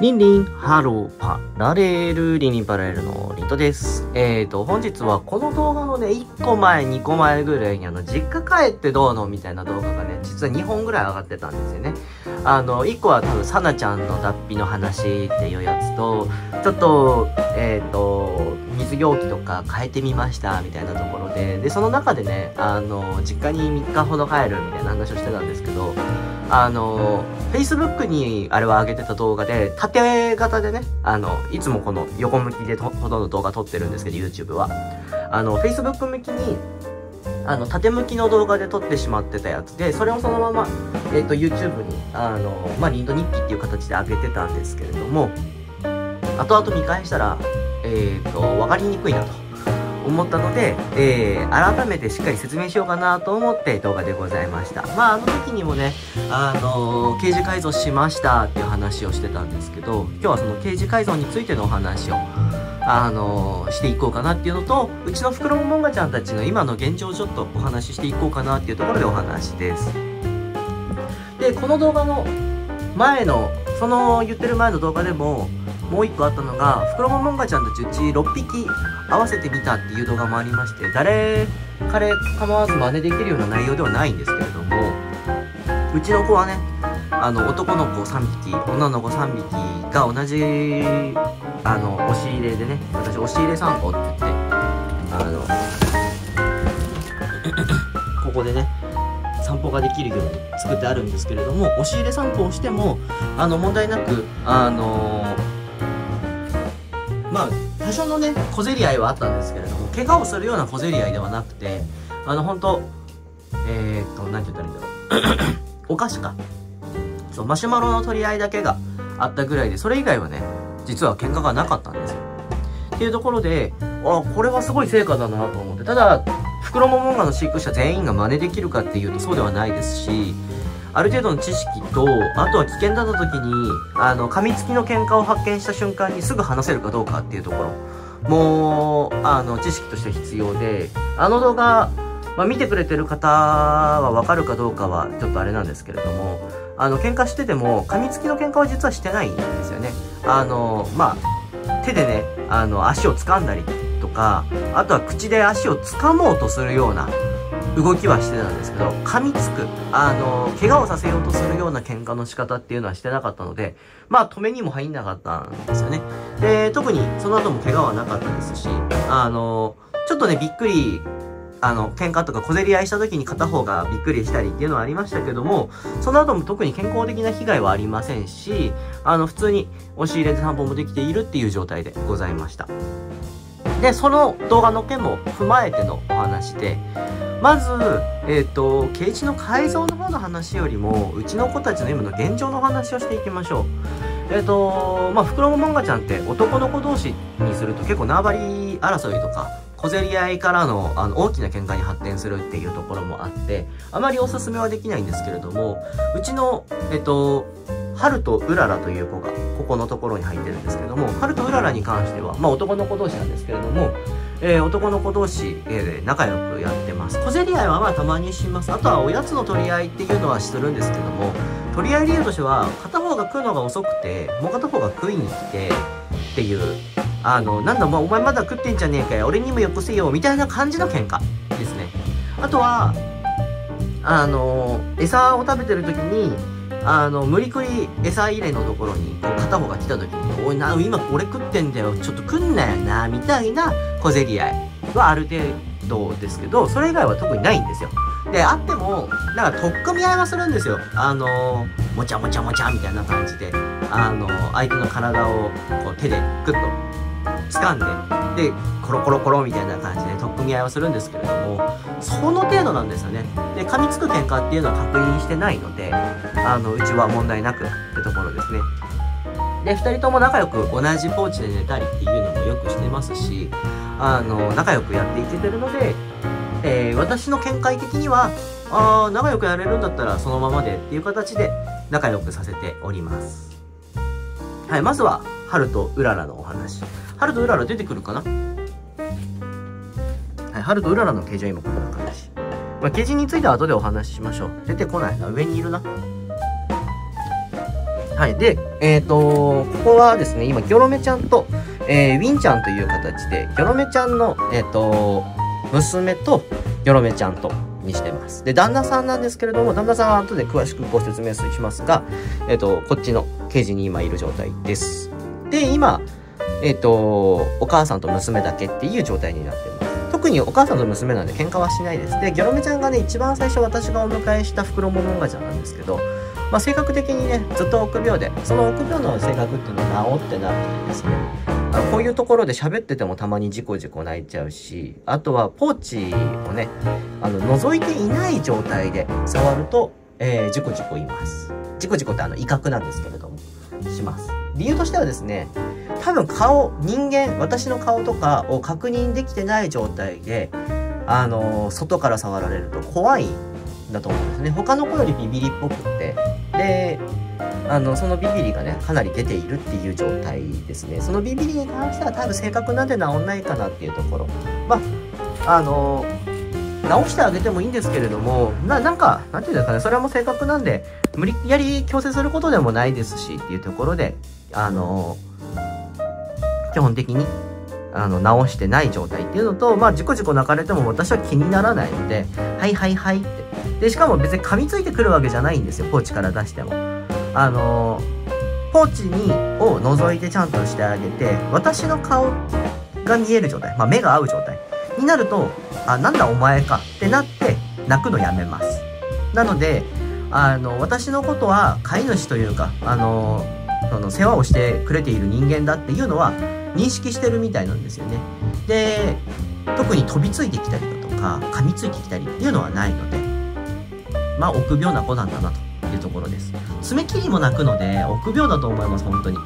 リンリンハローパラレールリンリンパラレールのリントです。本日はこの動画のね、1個前、2個前ぐらいに実家帰ってどうのみたいな動画がね、実は2本ぐらい上がってたんですよね。1個は多分、サナちゃんの脱皮の話っていうやつと、ちょっと、水容器とか変えてみましたみたいなところで、その中でね、実家に3日ほど帰るみたいな話をしてたんですけど、Facebook にあれは上げてた動画で、縦型でね、いつもこの横向きでほとんど動画撮ってるんですけど、YouTube は。Facebook 向きに、縦向きの動画で撮ってしまってたやつで、それをそのまま、YouTube に、リンド日記っていう形で上げてたんですけれども、後々見返したら、わかりにくいなと思ったので、改めてしっかり説明しようかなと思って動画でございました。あの時にもね、ケージ改造しましたっていう話をしてたんですけど、今日はそのケージ改造についてのお話を、していこうかなっていうのと、うちのフクロモモンガちゃんたちの今の現状をちょっとお話ししていこうかなっていうところでお話です。で、この動画の前の、その言ってる前の動画でも、もう一個あったのが、フクロモモンガちゃんたちうち6匹合わせてみたっていう動画もありまして、誰彼構わず真似できるような内容ではないんですけれども、うちの子はね、男の子3匹、女の子3匹が同じ、押し入れでね、私押し入れ3個って言って、ここでね、散歩ができるように作ってあるんですけれども、押し入れ散歩をしても、問題なく、多少のね、小競り合いはあったんですけれども、怪我をするような小競り合いではなくて、本当なんて言ったらいいんだろう。お菓子か。そう、マシュマロの取り合いだけがあったぐらいで、それ以外はね、実は喧嘩がなかったんですよ。っていうところで、これはすごい成果だなと思って、ただ、フクロモモンガの飼育者全員が真似できるかっていうとそうではないですし、ある程度の知識と、あとは危険だった時に、噛みつきの喧嘩を発見した瞬間にすぐ話せるかどうかっていうところも、知識として必要で、動画、見てくれてる方はわかるかどうかはちょっとあれなんですけれども、喧嘩してても、噛みつきの喧嘩は実はしてないんですよね。手でね、足を掴んだりとか、あとは口で足を掴もうとするような、動きはしてたんですけど、噛みつく、怪我をさせようとするような喧嘩の仕方っていうのはしてなかったので、止めにも入んなかったんですよね。で、特にその後も怪我はなかったですし、ちょっとね、びっくり、喧嘩とか小競り合いした時に片方がびっくりしたりっていうのはありましたけども、その後も特に健康的な被害はありませんし、普通に押し入れで散歩もできているっていう状態でございました。で、その動画の件も踏まえてのお話で、まず、ケージの改造の方の話よりも、うちの子たちの今の現状のお話をしていきましょう。フクロモモンガちゃんって男の子同士にすると結構縄張り争いとか、小競り合いからの、大きな喧嘩に発展するっていうところもあって、あまりおすすめはできないんですけれども、うちの、ハルとウララという子が、ここのところに入ってるんですけれども、ハルとウララに関しては、男の子同士なんですけれども、男の子同士、仲良くやってます。小競り合いはたまにします。あとはおやつの取り合いっていうのはするんですけども、取り合い理由としては、片方が食うのが遅くて、もう片方が食いに来て、っていう、なんだ、お前まだ食ってんじゃねえかよ、俺にもよこせよ、みたいな感じの喧嘩ですね。あとは、餌を食べてる時に、無理くり餌入れのところに片方が来た時に「おいな今俺食ってんだよちょっと食んなよな」みたいな小競り合いはある程度ですけど、それ以外は特にないんですよ。で、あってもなんか取っ組み合いはするんですよ。もちゃもちゃもちゃみたいな感じで、相手の体をこう手でグッと掴んで、でコロコロコロみたいな感じで取っ組み合いはするんですけれども、その程度なんですよね。で、噛みつく喧嘩っていうのは確認してないので、うちは問題なくってところですね。で、2人とも仲良く同じポーチで寝たりっていうのもよくしてますし、仲良くやっていけてるので、私の見解的には、仲良くやれるんだったらそのままでっていう形で仲良くさせております。はい、まずは、ハルとウララのお話。ハルとウララ出てくるかな？はい、ハルとウララのケージは今こんな感じ。ケージについては後でお話ししましょう。出てこないな。上にいるな。はい。で、ここはですね、今、ギョロメちゃんと、ウィンちゃんという形で、ギョロメちゃんの、娘と、ギョロメちゃんと、にしてます。で、旦那さんなんですけれども、旦那さんは後で詳しくご説明しますが、こっちのケージに今いる状態です。で、今、お母さんと娘だけっていう状態になってます。特にお母さんと娘なんで喧嘩はしないです。で、ギョロメちゃんがね、一番最初私がお迎えしたフクロモモンガちゃんなんですけど、まあ性格的にね、ずっと臆病で、その臆病の性格っていうのは治ってなくてですね、こういうところで喋っててもたまにジコジコ泣いちゃうし、あとはポーチをね、覗いていない状態で触ると、ジコジコ言います。ジコジコって威嚇なんですけれども、します。理由としてはですね、多分顔、人間、私の顔とかを確認できてない状態で、外から触られると怖いんだと思うんですね。他の子よりビビりっぽくって。で、そのビビりがね、かなり出ているっていう状態ですね。そのビビりに関しては多分性格なんで治んないかなっていうところ。まあ、直してあげてもいいんですけれども、なんていうんですかね、それはもう性格なんで、無理やり強制することでもないですしっていうところで、基本的に直してない状態っていうのと、まあジコジコ泣かれても私は気にならないので、はいはいはいって。でしかも別に噛みついてくるわけじゃないんですよ。ポーチから出してもポーチを覗いてちゃんとしてあげて、私の顔が見える状態、まあ、目が合う状態になると、あ、なんだお前かってなって泣くのやめます。なので私のことは飼い主というか世話をしてくれている人間だっていうのは認識してるみたいなんですよね。で、特に飛びついてきたりだとか噛みついてきたりっていうのはないので、まあ臆病な子なんだなというところです。爪切りも鳴くので臆病だと思います。本当に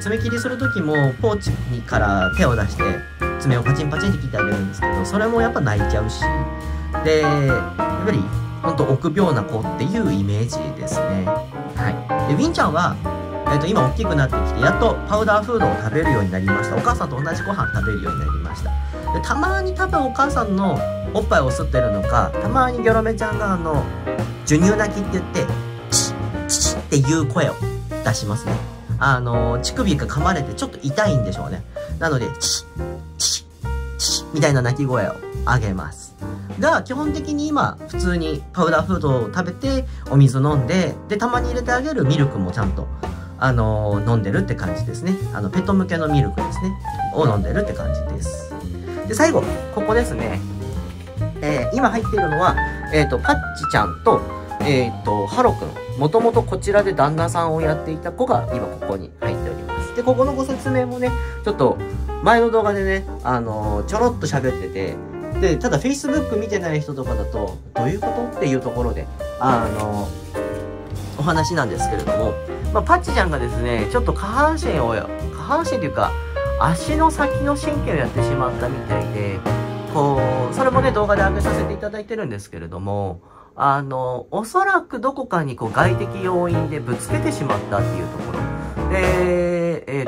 爪切りする時もポーチから手を出して爪をパチンパチンって切ってあげるんですけど、それもやっぱ泣いちゃうし、でやっぱり本当臆病な子っていうイメージですね。はい。でウィンちゃんは今大きくなってきて、やっとパウダーフードを食べるようになりました。お母さんと同じご飯食べるようになりました。でたまに多分お母さんのおっぱいを吸ってるのか、たまにギョロメちゃんが授乳泣きって言ってチッチッっていう声を出しますね。乳首が噛まれてちょっと痛いんでしょうね。なのでチッチッチッみたいな鳴き声をあげます。が基本的に今普通にパウダーフードを食べて、お水飲んで、でたまに入れてあげるミルクもちゃんと飲んでるって感じですね。ペット向けのミルクですね。を飲んでるって感じです。で、最後、ここですね。今入っているのは、パッチちゃんと、ハロくん。もともとこちらで旦那さんをやっていた子が今ここに入っております。で、ここのご説明もね、ちょっと前の動画でね、ちょろっと喋ってて、で、ただ Facebook 見てない人とかだと、どういうことっていうところで、お話なんですけれども、まあ、パッチちゃんがですね、ちょっと下半身というか、足の先の神経をやってしまったみたいで、それもね、動画で上げさせていただいてるんですけれども、おそらくどこかに外的要因でぶつけてしまったっていうところ。で、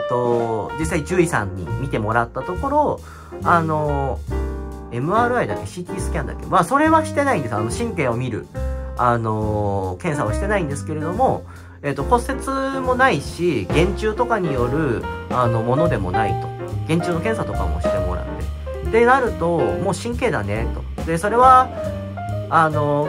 実際獣医さんに見てもらったところ、MRI だっけ ?CT スキャンだっけ？まあ、それはしてないんです。神経を見る、検査をしてないんですけれども、骨折もないし、減虫とかによる、ものでもないと。減虫の検査とかもしてもらって。ってなると、もう神経だね、と。で、それは、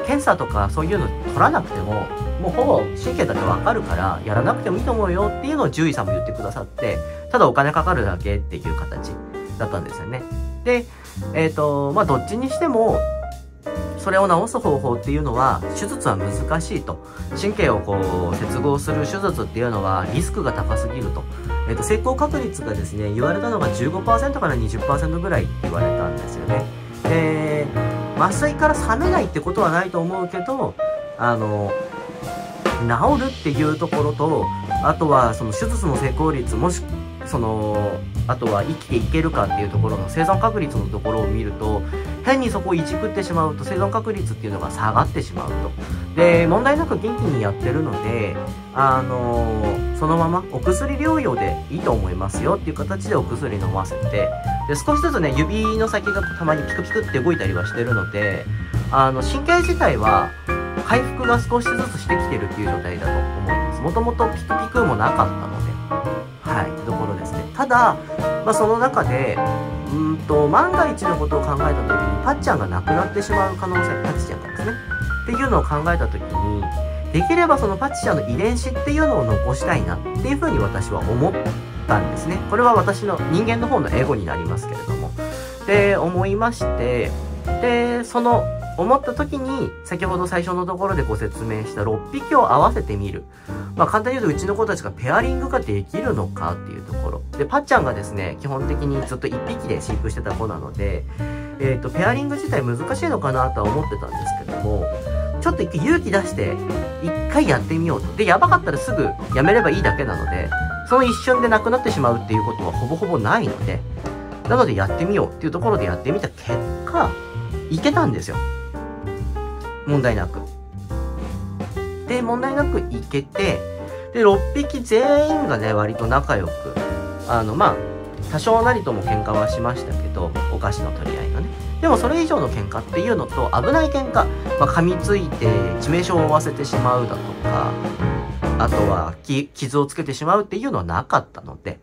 検査とかそういうの取らなくても、もうほぼ神経だってわかるから、やらなくてもいいと思うよっていうのを獣医さんも言ってくださって、ただお金かかるだけっていう形だったんですよね。で、まあ、どっちにしても、それを治す方法っていうのは、手術は難しいと。神経を接合する手術っていうのはリスクが高すぎると。成功確率がですね、言われたのが 15% から 20% ぐらいって言われたんですよね。で、麻酔から冷めないってことはないと思うけど、治るっていうところと、あとはその手術の成功率、もしあとは生きていけるかっていうところの生存確率のところを見ると、変にそこをいじくってしまうと生存確率っていうのが下がってしまうと。で、問題なく元気にやってるので、そのままお薬療養でいいと思いますよっていう形でお薬飲ませて、で、少しずつね、指の先がたまにピクピクって動いたりはしてるので、神経自体は回復が少しずつしてきてるっていう状態だと思います。もともとピクピクもなかったので、はい、ところですね。ただ、まあ、その中で万が一のことを考えた時にパッチャンがなくなってしまう可能性、パッチャンがですねっていうのを考えた時に、できればそのパッチャンの遺伝子っていうのを残したいなっていうふうに私は思ったんですね。これは私の人間の方のエゴになりますけれども、で思いまして、でその思った時に、先ほど最初のところでご説明した6匹を合わせてみる。まあ簡単に言うと、うちの子たちがペアリングができるのかっていうところ。で、パッちゃんがですね、基本的にずっと1匹で飼育してた子なので、ペアリング自体難しいのかなとは思ってたんですけども、ちょっと一回勇気出して、一回やってみようと。で、やばかったらすぐやめればいいだけなので、その一瞬でなくなってしまうっていうことはほぼほぼないので、なのでやってみようっていうところでやってみた結果、いけたんですよ。問題なく。で、問題なくいけて、で、6匹全員がね、割と仲良く、まあ、多少なりとも喧嘩はしましたけど、お菓子の取り合いがね。でも、それ以上の喧嘩っていうのと、危ない喧嘩、まあ、噛みついて致命傷を負わせてしまうだとか、あとは、傷をつけてしまうっていうのはなかったので、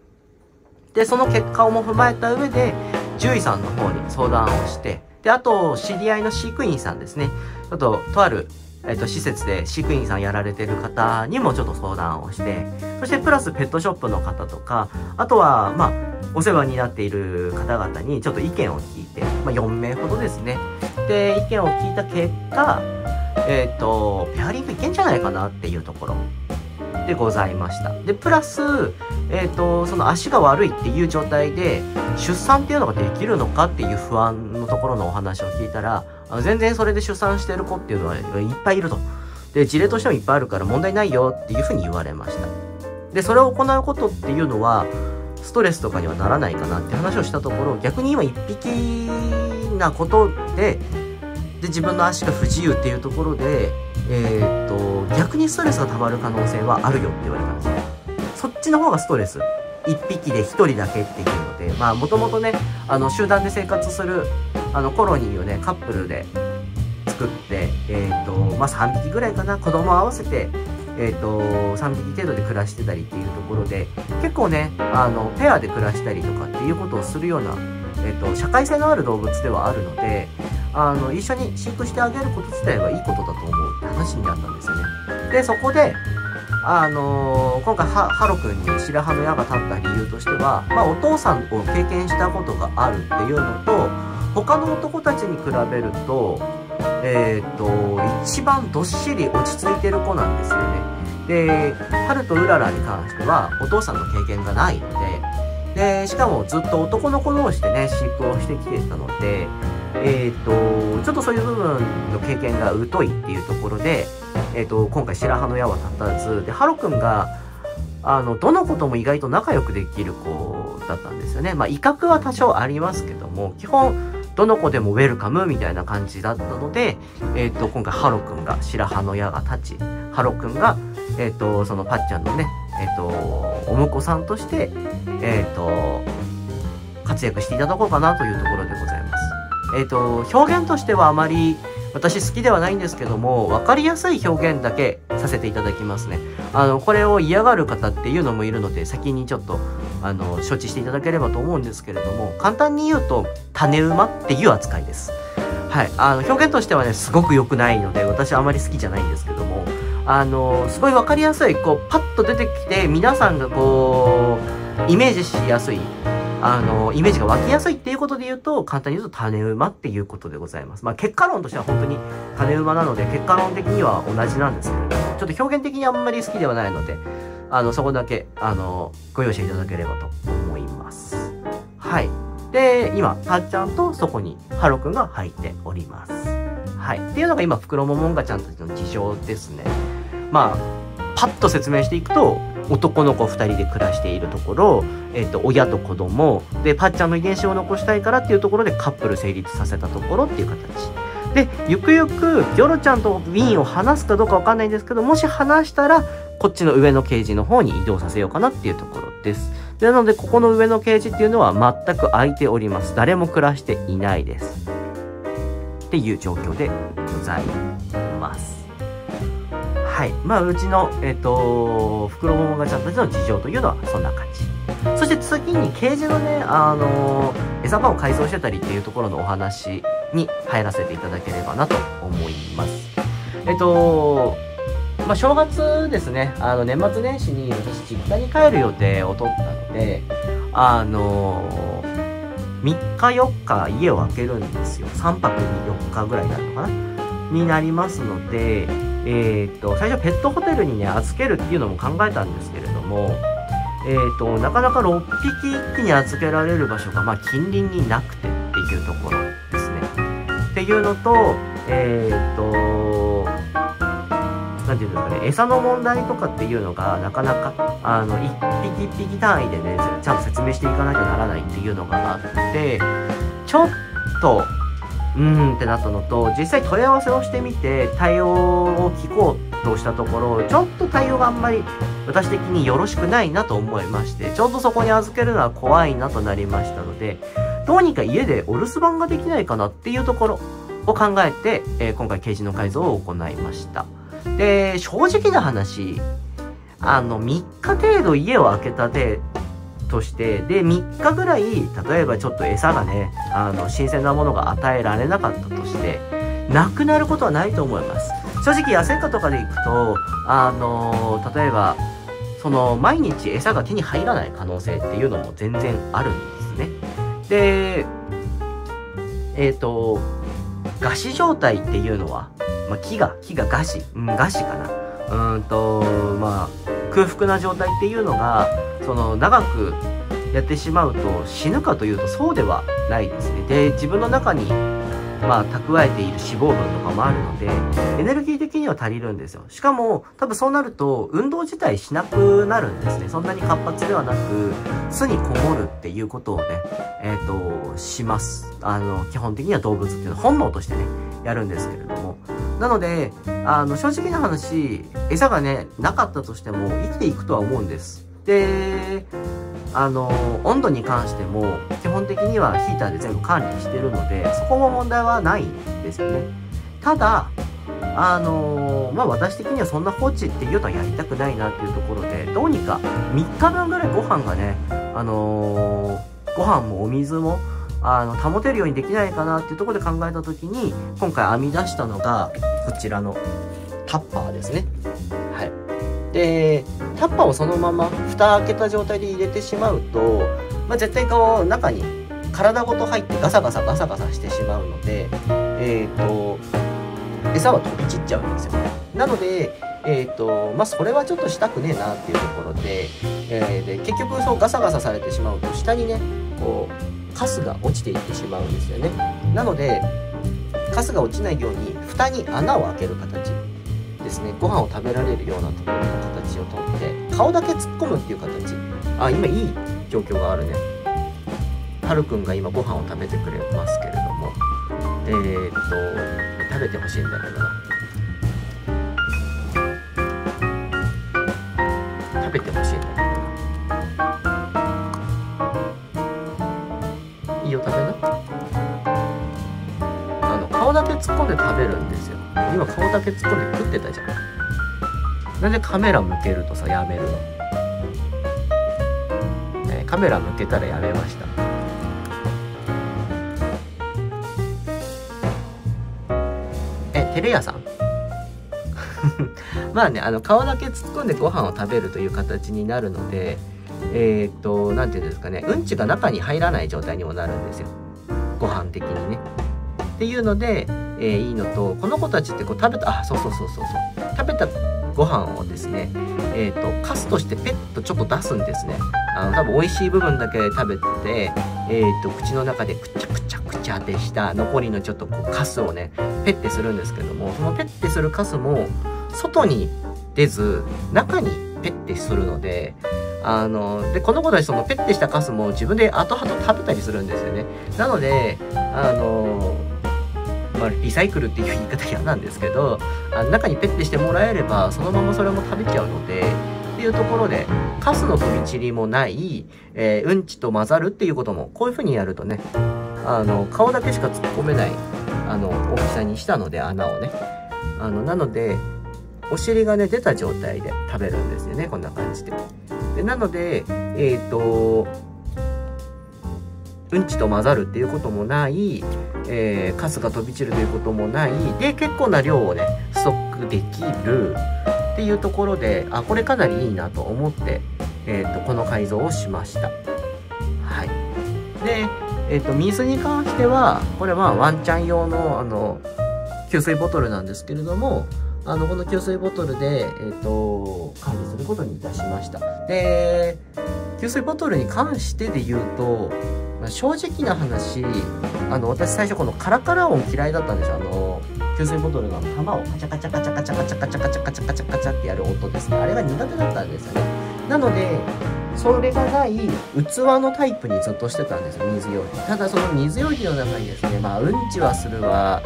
で、その結果をも踏まえた上で、獣医さんの方に相談をして、で、あと、知り合いの飼育員さんですね。あと、とある、施設で飼育員さんやられてる方にもちょっと相談をして、そしてプラスペットショップの方とか、あとは、まあ、お世話になっている方々にちょっと意見を聞いて、まあ、4名ほどですね。で、意見を聞いた結果、ペアリングいけんじゃないかなっていうところでございました。で、プラス、その足が悪いっていう状態で、出産っていうのができるのかっていう不安のところのお話を聞いたら、全然それで出産してる子っていうのはいっぱいいると。で、事例としてもいっぱいあるから問題ないよっていうふうに言われました。で、それを行うことっていうのは、ストレスとかにはならないかなって話をしたところ、逆に今一匹なことで、自分の足が不自由っていうところで、逆にストレスが溜まる可能性はあるよって言われたんですね。そっちの方がストレス。一匹で一人だけっていうので、まあもともとね、集団で生活する、コロニーをね、カップルで作って、まあ3匹ぐらいかな、子供を合わせて、3匹程度で暮らしてたりっていうところで、結構ね、ペアで暮らしたりとかっていうことをするような、社会性のある動物ではあるので、一緒に飼育してあげること自体はいいことだと思うって話になったんですよね。で、そこで、今回ハロ君に白羽の矢が立った理由としては、まあ、お父さんを経験したことがあるっていうのと、他の男たちに比べると、一番どっしり落ち着いてる子なんですよね。で、ハルとウララに関しては、お父さんの経験がないので、で、しかもずっと男の子同士でね、飼育をしてきてたので、ちょっとそういう部分の経験が疎いっていうところで、今回白羽の矢は立たず、で、ハロくんが、どのことも意外と仲良くできる子だったんですよね。まあ、威嚇は多少ありますけども、基本、どの子でもウェルカムみたいな感じだったので、今回ハロくんが白羽の矢が立ち、ハロくんが、そのパッちゃんのね、お婿さんとして、活躍していただこうかなというところでございます。表現としてはあまり私好きではないんですけども、分かりやすい表現だけさせていただきますね。これを嫌がる方っていうのもいるので、先にちょっと、承知していただければと思うんですけれども、簡単に言うと、種馬っていう扱いです。はい。表現としてはね、すごく良くないので、私はあまり好きじゃないんですけども、すごい分かりやすい、こう、パッと出てきて、皆さんがこう、イメージしやすい、イメージが湧きやすいっていうことで言うと、簡単に言うと種馬っていうことでございます。まあ、結果論としては本当に種馬なので、結果論的には同じなんですけれども、ちょっと表現的にあんまり好きではないので、そこだけ、ご容赦いただければと思います。はい。で、今、たっちゃんとそこに、ハロくんが入っております。はい。っていうのが今、フクロモモンガちゃんたちの事情ですね。まあ、パッと説明していくと、男の子2人で暮らしているところ、親と子供で、パッちゃんの遺伝子を残したいからっていうところでカップル成立させたところっていう形。で、ゆくゆく、ギョロちゃんとウィーンを離すかどうかわかんないんですけど、もし離したら、こっちの上のケージの方に移動させようかなっていうところです。で、なので、ここの上のケージっていうのは全く空いております。誰も暮らしていないです。っていう状況でございます。はい。まあ、うちの、袋ももがちゃんたちの事情というのはそんな感じ。そして次にケージのね、餌場を改装してたりっていうところのお話に入らせていただければなと思います。まあ、正月ですね、年末年始に私、実家に帰る予定を取ったので、3日4日家を空けるんですよ。3泊に4日ぐらいになるのかなになりますので、最初ペットホテルにね、預けるっていうのも考えたんですけれども、なかなか6匹一気に預けられる場所が、まあ、近隣になくてっていうところですね。っていうのと、なんていうんですかね、餌の問題とかっていうのがなかなか1匹1匹単位でねちゃんと説明していかなきゃならないっていうのがあってちょっとってなったのと、実際問い合わせをしてみて対応を聞こうとしたところ、ちょっと対応があんまり私的によろしくないなと思いまして、ちょうどそこに預けるのは怖いなとなりましたので、どうにか家でお留守番ができないかなっていうところを考えて、今回ケージの改造を行いました。で、正直な話、3日程度家を空けた手として、で、3日ぐらい、例えばちょっと餌がね、新鮮なものが与えられなかったとして、なくなることはないと思います。正直、野生化とかで行くと、例えば、毎日餌が手に入らない可能性っていうのも全然あるんですね。で、餓死状態っていうのは、まあ、飢餓餓死かな。まあ、空腹な状態っていうのが、長くやってしまうと死ぬかというとそうではないですね。で、自分の中に、まあ、蓄えている脂肪分とかもあるので、エネルギー的には足りるんですよ。しかも、多分そうなると、運動自体しなくなるんですね。そんなに活発ではなく、巣にこもるっていうことをね、します。基本的には動物っていうのは本能としてね、やるんですけれども。なので、正直な話、餌がね、なかったとしても生きていくとは思うんです。で、温度に関しても、基本的にはヒーターで全部管理してるので、そこも問題はないんですよね。ただ、まあ、私的にはそんな放置っていうのはやりたくないなっていうところで、どうにか3日分ぐらいご飯がね、ご飯もお水も、保てるようにできないかなっていうところで考えたときに、今回編み出したのが、こちらのタッパーですね。はい。で、タッパーをそのまま蓋開けた状態で入れてしまうと、まあ、絶対中に体ごと入ってガサガサしてしまうので、餌は飛び散っちゃうんですよ。なので、まあ、それはちょっとしたくねえなっていうところで、で、結局ガサガサされてしまうと、下にね、カスが落ちていってしまうんですよね。なので、カスが落ちないように蓋に穴を開ける形ですね。ご飯を食べられるようなところの形をとって顔だけ突っ込むっていう形。あ、今いい状況があるね。はるくんが今ご飯を食べてくれますけれども、食べてほしいんだけどな。食べてほしいんだけどな。食べな顔だけ突っ込んで食べるんですよ。今顔だけ突っ込んで食ってたじゃん。なんでカメラ向けるとさやめるの、カメラ向けたらやめました。テレ屋さんまあね、顔だけ突っ込んでご飯を食べるという形になるので、なんていうんですかね、うんちが中に入らない状態にもなるんですよ。ご飯的にね。っていうので、いいのと、この子たちって食べたご飯をですね、カスとしてペッとちょっと出すんですね。多分美味しい部分だけ食べて、口の中でくちゃってした残りのちょっとカスをね、ペッてするんですけども、そのペッてするカスも、外に出ず、中にペッてするので、で、この子たちペッてしたカスも自分で後々食べたりするんですよね。なので、まあ、リサイクルっていう言い方嫌なんですけど、中にペッてしてもらえれば、そのままそれも食べちゃうので、っていうところで、カスの飛び散りもない、うんちと混ざるっていうことも、こういう風にやるとね、顔だけしか突っ込めない、大きさにしたので、穴をね。なので、お尻がね出た状態で食べるんですよね、こんな感じで。でなのでうんちと混ざるっていうこともない、カスが飛び散るということもないで、結構な量をねストックできるっていうところで、あ、これかなりいいなと思って、この改造をしました。はい。で、水に関してはこれはワンちゃん用の給水ボトルなんですけれども、この給水ボトルで、管理することにいたしました。で給水ボトルに関してで言うと、正直な話私最初このカラカラ音嫌いだったんですよ。給水ボトルの玉をカチャカチャカチャカチャカチャカチャカチャカチャカチャカチャってやる音ですね、あれが苦手だったんですよね。なのでそれがない器のタイプにずっとしてたんですよ、水容器。ただその水容器の中にですね、うんちはするわ、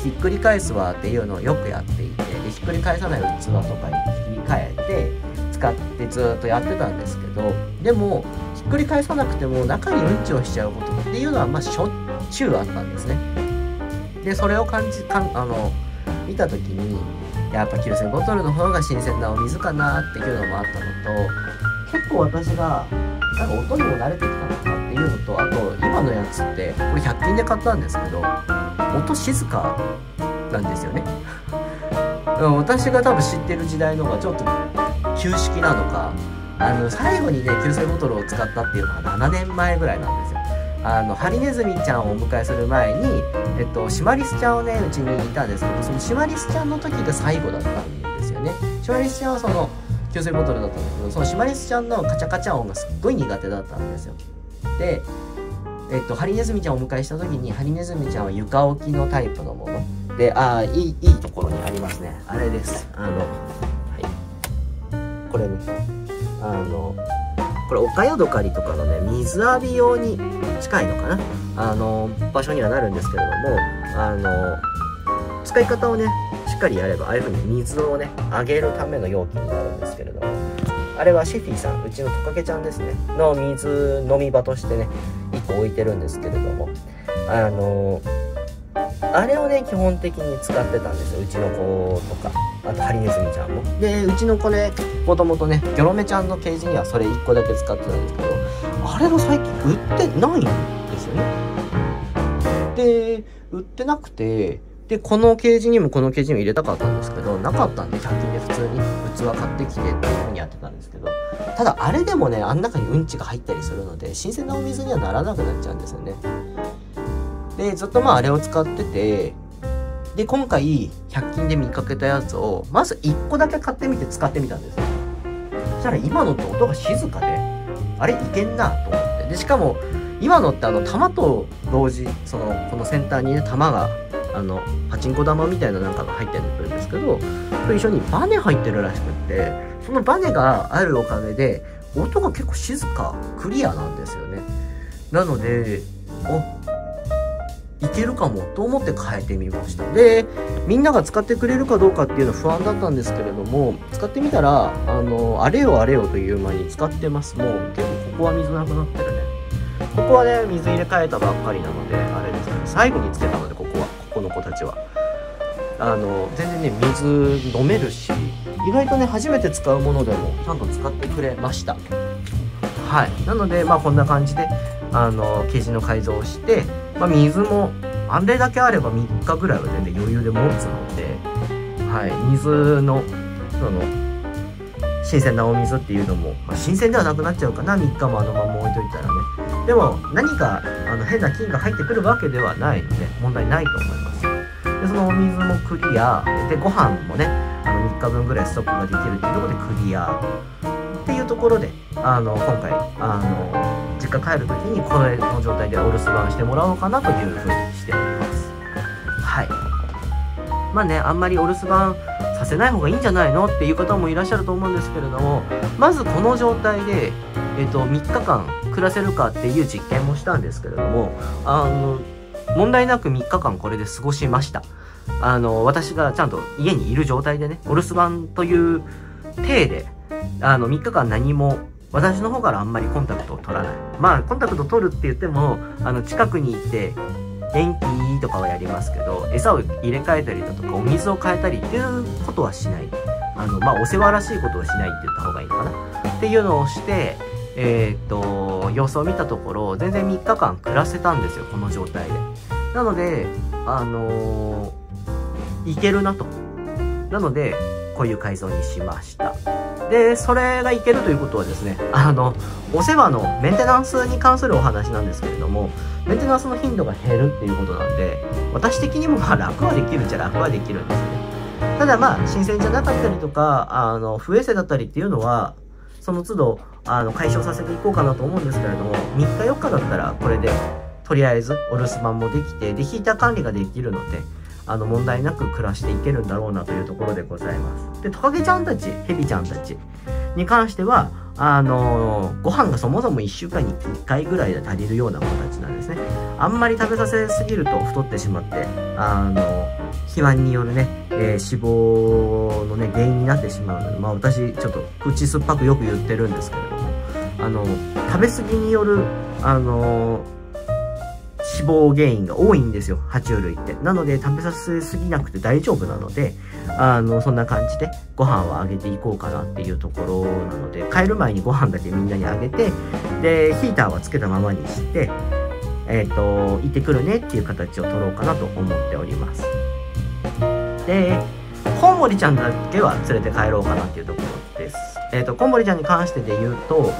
ひっくり返すわっていうのをよくやっていて、でひっくり返さない器とかに切り替えて使ってずっとやってたんですけど、でもひっくり返さなくても中にうんちをしちゃうことっていうのはしょっちゅうあったんですね。でそれを見た時にやっぱ給水ボトルの方が新鮮なお水かなっていうのもあったのと、結構私がなんか音にも慣れてきたのかなっていうのと、あと今のやつってこれ100均で買ったんですけど音静かなんですよね私が多分知ってる時代の方がちょっと旧式なのか、最後にね給水ボトルを使ったっていうのが7年前ぐらいなんですよ。ハリネズミちゃんをお迎えする前に、シマリスちゃんをねうちにいたんですけど、そのシマリスちゃんの時が最後だったんですよね。シマリスちゃんはその給水ボトルだったんですけど、そのシマリスちゃんのカチャカチャ音がすっごい苦手だったんですよ。で、ハリネズミちゃんをお迎えした時に、ハリネズミちゃんは床置きのタイプのもので、いいところにありますね、あれです。はい、これねこれおかよどかりとかのね水浴び用に近いのかな場所にはなるんですけれども、使い方をねしっかりやれば、ああいう風に水をねあげるための容器になるんですけれども、あれはシフィさん、うちのトカゲちゃんですねの水飲み場としてね1個置いてるんですけれども、あれをね基本的に使ってたんですよ、うちの子とか、あとハリネズミちゃんも。でうちの子ねもともとねギョロメちゃんのケージにはそれ1個だけ使ってたんですけど、あれが最近売ってないんですよね。で売ってなくて、でこのケージにもこのケージにも入れたかったんですけどなかったんで、100均で普通に器買ってきてっていう風にやってたんですけど、ただあれでもねあん中にうんちが入ったりするので新鮮なお水にはならなくなっちゃうんですよね。でずっとあれを使ってて、で今回100均で見かけたやつをまず1個だけ買ってみて使ってみたんですよ。そしたら今のって音が静かで、あれいけんなと思って、でしかも今のって玉と同時、この先端にね玉がパチンコ玉みたいななんかが入ってるんですけど、それ一緒にバネ入ってるらしくって、そのバネがあるおかげで音が結構静かクリアなんですよね。なのでいけるかもと思って変えてみました。でみんなが使ってくれるかどうかっていうのは不安だったんですけれども、使ってみたらあれよあれよという間に使ってます。もう結構ここは水なくなってるね。ここはね水入れ替えたばっかりなのであれですけど、最後につけたのでここの子たちは全然ね水飲めるし、意外とね初めて使うものでもちゃんと使ってくれました。はい、なのでこんな感じでケージの改造をして、水もあれだけあれば3日ぐらいは全然余裕で持つので、水の新鮮なお水っていうのも、新鮮ではなくなっちゃうかな、3日もまま置いといたらね。でも何か変な菌が入ってくるわけではないので問題ないと思います。でそのお水もクリアで、ご飯もね3日分ぐらいストックができるっていうところでクリアっていうところで、今回実家帰る時にこれの状態でお留守番してもらおうかなというふうにしております。はい、あんまりお留守番させない方がいいんじゃないのっていう方もいらっしゃると思うんですけれども、まずこの状態で、3日間暮らせるかっていう実験もしたんですけれども、問題なく3日間これで過ごしました。私がちゃんと家にいる状態でね、お留守番という体で3日間何も私の方からあんまりコンタクトを取らない。コンタクト取るって言っても近くにいて元気とかはやりますけど、餌を入れ替えたりだとかお水を変えたりっていうことはしない、まあお世話らしいことをしないって言った方がいいのかなっていうのをして、様子を見たところ全然3日間暮らせたんですよ、この状態で。なのでいけるなと。なのでこういう改造にしました。でそれがいけるということはですね、お世話のメンテナンスに関するお話なんですけれども、メンテナンスの頻度が減るっていうことなんで、私的にもまあ楽はできるっちゃ楽はできるんですね。ただまあ新鮮じゃなかったりとか不衛生だったりっていうのはその都度解消させていこうかなと思うんですけれども、3日4日だったらこれでとりあえずお留守番もできて、でヒーター管理ができるので問題なく暮らしていけるんだろうなというところでございます。でトカゲちゃんたち、ヘビちゃんたちに関してはご飯がそもそも1週間に1回ぐらいで足りるような形なんですね。あんまり食べさせすぎると太ってしまって肥満によるね、脂肪のね原因になってしまうので、まあ私ちょっと口酸っぱくよく言ってるんですけれども食べ過ぎによる死亡原因が多いんですよ、爬虫類って。なので食べさせすぎなくて大丈夫なのでそんな感じでご飯はあげていこうかなっていうところなので、帰る前にご飯だけみんなにあげて、でヒーターはつけたままにして行ってくるねっていう形を取ろうかなと思っております。でコウモリちゃんだけは連れて帰ろうかなっていうところです。コウモリちゃんに関してで言うと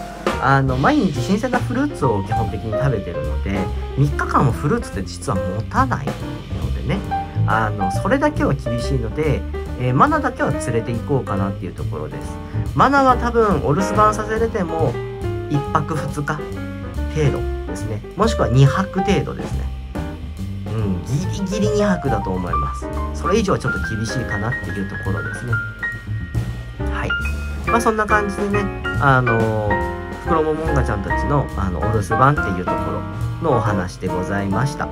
毎日新鮮なフルーツを基本的に食べてるので、3日間もフルーツって実は持たないのでね、それだけは厳しいので、マナだけは連れて行こうかなっていうところです。マナは多分お留守番させれても1泊2日程度ですね、もしくは2泊程度ですね。うん、ギリギリ2泊だと思います。それ以上はちょっと厳しいかなっていうところですね。はい、まあそんな感じでねフクロモモンガちゃんたちのお留守番っていうところのお話でございました。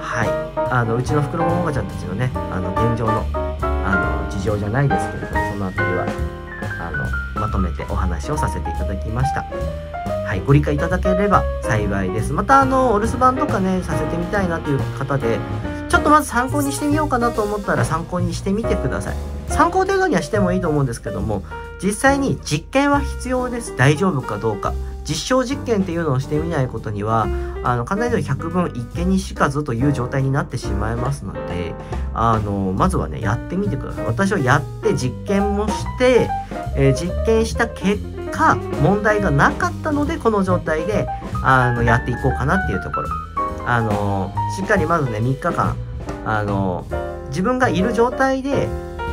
はい、うちのフクロモモンガちゃんたちのね現状の事情じゃないですけれども、その辺りはまとめてお話をさせていただきました。はい、ご理解いただければ幸いです。またお留守番とかねさせてみたいなという方で、ちょっとまず参考にしてみようかなと思ったら参考にしてみてください。参考程度にはしてもいいと思うんですけども、実際に実験は必要です。大丈夫かどうか実証実験っていうのをしてみないことには必ず百聞一見にしかずという状態になってしまいますので、まずはねやってみてください。私はやって実験もして、実験した結果問題がなかったので、この状態でやっていこうかなっていうところ。しっかりまずね3日間自分がいる状態で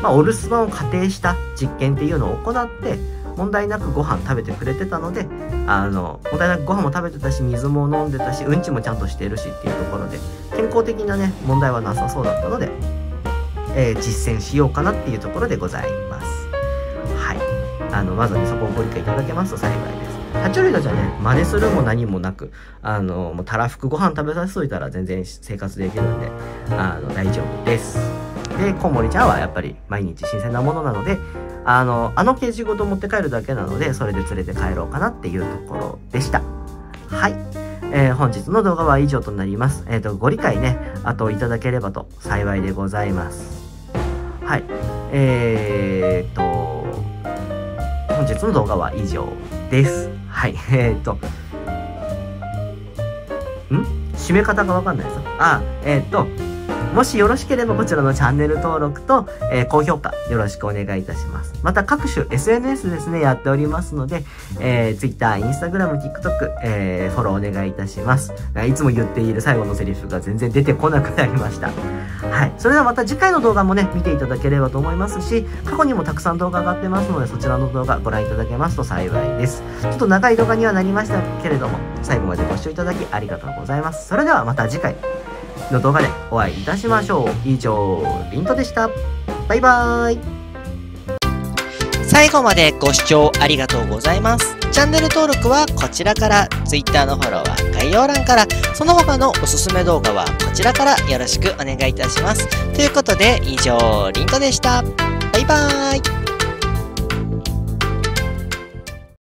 まあ、お留守番を仮定した実験っていうのを行って、問題なくご飯食べてくれてたので、問題なくご飯も食べてたし、水も飲んでたし、うんちもちゃんとしてるしっていうところで、健康的なね、問題はなさそうだったので、実践しようかなっていうところでございます。はい。まずね、そこをご理解いただけますと幸いです。爬虫類たちはね、真似するも何もなく、もうたらふくご飯食べさせといたら全然生活できるんで、大丈夫です。でコウモリちゃんはやっぱり毎日新鮮なものなのでケージごと持って帰るだけなので、それで連れて帰ろうかなっていうところでした。はい、本日の動画は以上となります。ご理解ねいただければと幸いでございます。はい本日の動画は以上です。はい締め方がわかんないです。もしよろしければこちらのチャンネル登録と、高評価よろしくお願いいたします。また各種 SNS ですね、やっておりますので、Twitter、Instagram、TikTok、フォローお願いいたします。いつも言っている最後のセリフが全然出てこなくなりました。はい。それではまた次回の動画もね、見ていただければと思いますし、過去にもたくさん動画上がってますので、そちらの動画ご覧いただけますと幸いです。ちょっと長い動画にはなりましたけれども、最後までご視聴いただきありがとうございます。それではまた次回の動画でお会いいたしましょう。以上、りんとでした。バイバーイ。最後までご視聴ありがとうございます。チャンネル登録はこちらから、Twitter のフォローは概要欄から、その他のおすすめ動画はこちらからよろしくお願いいたします。ということで、以上、りんとでした。バイバーイ。